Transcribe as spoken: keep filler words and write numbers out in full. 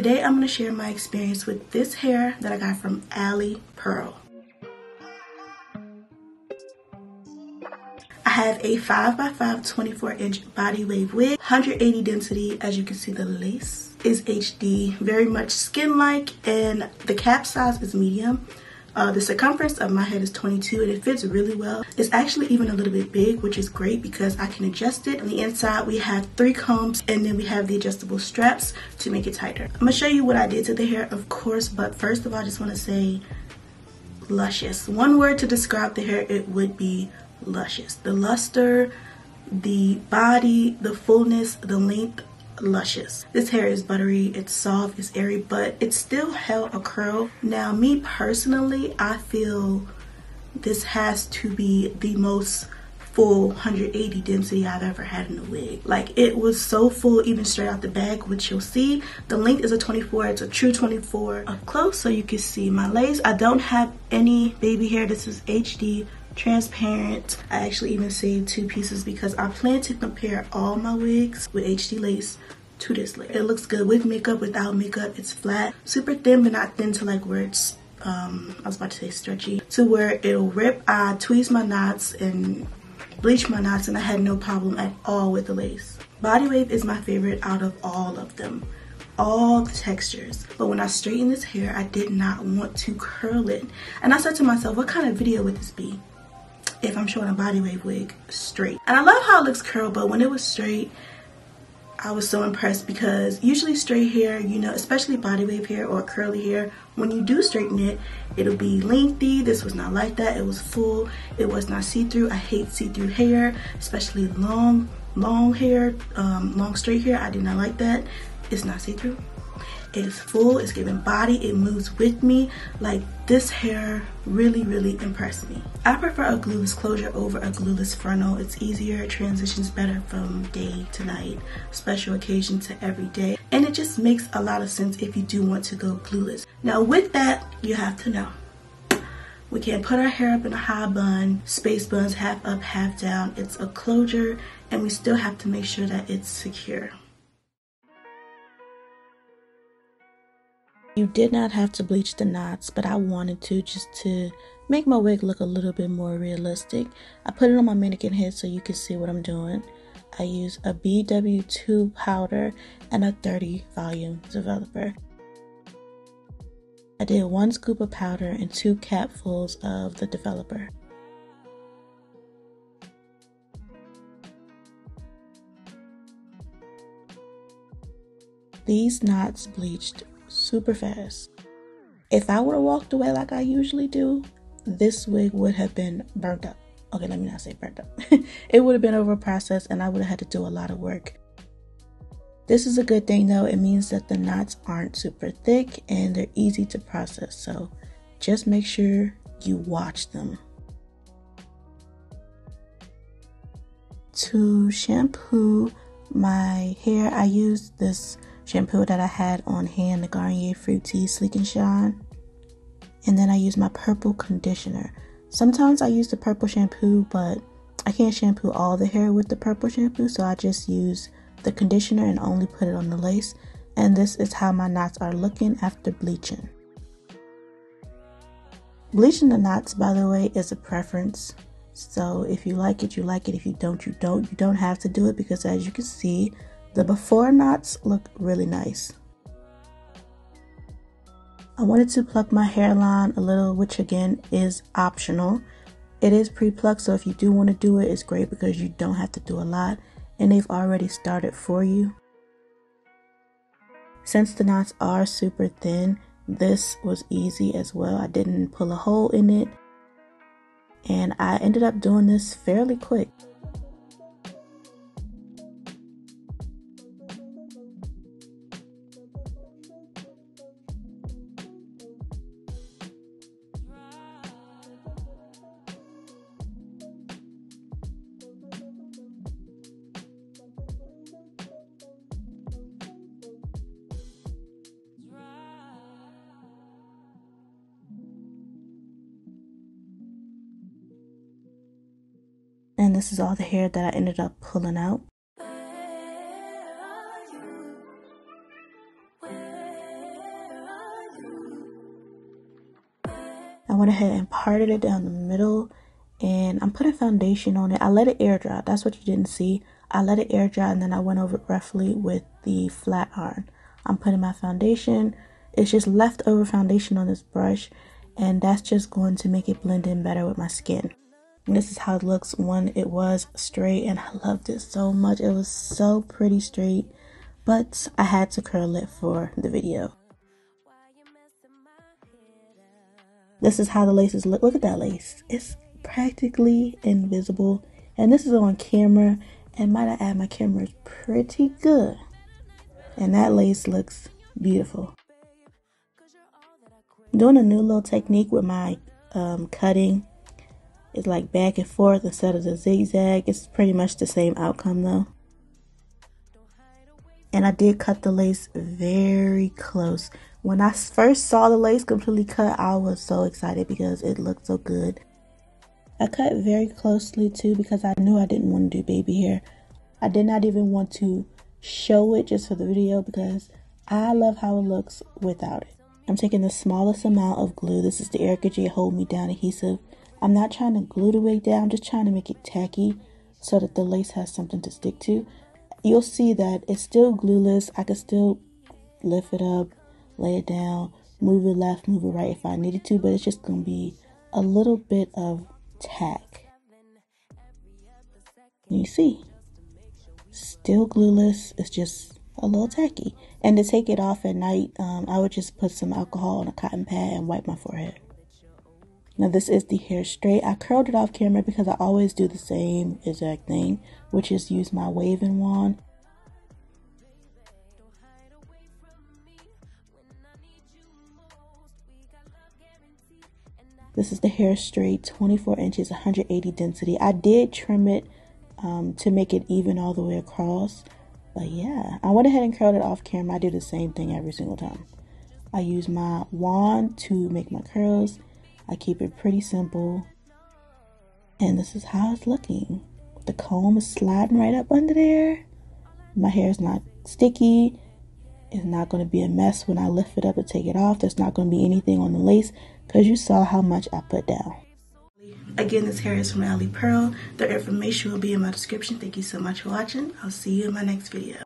Today I'm going to share my experience with this hair that I got from AliPearl. I have a five by five twenty-four inch body wave wig, one hundred eighty density. As you can see, the lace is H D, very much skin-like, and the cap size is medium. Uh, the circumference of my head is twenty-two and it fits really well. It's actually even a little bit big, which is great because I can adjust it. On the inside, we have three combs and then we have the adjustable straps to make it tighter. I'm gonna show you what I did to the hair, of course, but first of all, I just wanna say luscious. One word to describe the hair, it would be luscious. The luster, the body, the fullness, the length, luscious. This hair is buttery, it's soft, it's airy, but it still held a curl. Now, me personally, I feel this has to be the most full one hundred eighty density I've ever had in a wig. Like, it was so full even straight out the bag, which you'll see. The length is a twenty-four, it's a true twenty-four up close, so you can see my lace. I don't have any baby hair. This is H D transparent. I actually even saved two pieces because I plan to compare all my wigs with H D lace to this lace. It looks good with makeup, without makeup. It's flat, super thin, but not thin to like where it's um I was about to say stretchy, to where it'll rip. I tweezed my knots and bleached my knots and I had no problem at all with the lace. Body wave is my favorite out of all of them, all the textures. But when I straightened this hair, I did not want to curl it, and I said to myself, what kind of video would this be if I'm showing a body wave wig straight? And I love how it looks curled, but when it was straight, I was so impressed because usually straight hair, you know, especially body wave hair or curly hair, when you do straighten it, it'll be lengthy. This was not like that. It was full. It was not see-through. I hate see-through hair, especially long, long hair, um, long straight hair. I do not like that. It's not see-through. It's full. It's giving body. It moves with me. Like, this hair really, really impressed me. I prefer a glueless closure over a glueless frontal. It's easier. It transitions better from day to night, special occasion to every day. And it just makes a lot of sense if you do want to go glueless. Now with that, you have to know, we can't put our hair up in a high bun, space buns, half up, half down. It's a closure and we still have to make sure that it's secure. You did not have to bleach the knots, but I wanted to just to make my wig look a little bit more realistic. I put it on my mannequin head so you can see what I'm doing. I use a B W two powder and a thirty volume developer. I did one scoop of powder and two capfuls of the developer. These knots bleached super fast. If I would have walked away like I usually do, this wig would have been burnt up. Okay, let me not say burnt up. It would have been over processed and I would have had to do a lot of work. This is a good thing though. It means that the knots aren't super thick and they're easy to process. So just make sure you watch them. To shampoo my hair, I use this shampoo that I had on hand, the Garnier Fructis Sleek and Shine. And then I use my purple conditioner. Sometimes I use the purple shampoo, but I can't shampoo all the hair with the purple shampoo, so I just use the conditioner and only put it on the lace. And this is how my knots are looking after bleaching. Bleaching the knots, by the way, is a preference. So if you like it, you like it. If you don't, you don't. You don't have to do it because, as you can see, the before knots look really nice. I wanted to pluck my hairline a little, which again is optional. It is pre-plucked, so if you do want to do it, it's great because you don't have to do a lot and they've already started for you. Since the knots are super thin, this was easy as well. I didn't pull a hole in it and I ended up doing this fairly quick. And this is all the hair that I ended up pulling out. Where are you? Where went ahead and parted it down the middle, and I'm putting foundation on it. I let it air dry. That's what you didn't see. I let it air dry, and then I went over it roughly with the flat iron. I'm putting my foundation. It's just leftover foundation on this brush, and that's just going to make it blend in better with my skin. And this is how it looks when it was straight, and I loved it so much. It was so pretty straight, but I had to curl it for the video. This is how the laces look. Look at that lace. It's practically invisible, and this is on camera. And might I add, my camera is pretty good, and that lace looks beautiful. I'm doing a new little technique with my um, cutting. It's like back and forth instead of the zigzag. It's pretty much the same outcome though. And I did cut the lace very close. When I first saw the lace completely cut, I was so excited because it looked so good. I cut very closely too because I knew I didn't want to do baby hair. I did not even want to show it just for the video because I love how it looks without it. I'm taking the smallest amount of glue. This is the Erika G Hold Me Down adhesive. I'm not trying to glue the wig down. I'm just trying to make it tacky so that the lace has something to stick to. You'll see that it's still glueless. I could still lift it up, lay it down, move it left, move it right if I needed to, but it's just going to be a little bit of tack. You see, still glueless, it's just a little tacky. And to take it off at night, um, I would just put some alcohol on a cotton pad and wipe my forehead. Now this is the hair straight. I curled it off camera because I always do the same exact thing, which is use my waving wand. This is the hair straight, twenty-four inches, one hundred eighty density. I did trim it um, to make it even all the way across. But yeah, I went ahead and curled it off camera. I do the same thing every single time. I use my wand to make my curls. I keep it pretty simple. And this is how it's looking. The comb is sliding right up under there. My hair is not sticky. It's not going to be a mess when I lift it up and take it off. There's not going to be anything on the lace, because you saw how much I put down. Again, this hair is from AliPearl. Their information will be in my description. Thank you so much for watching. I'll see you in my next video.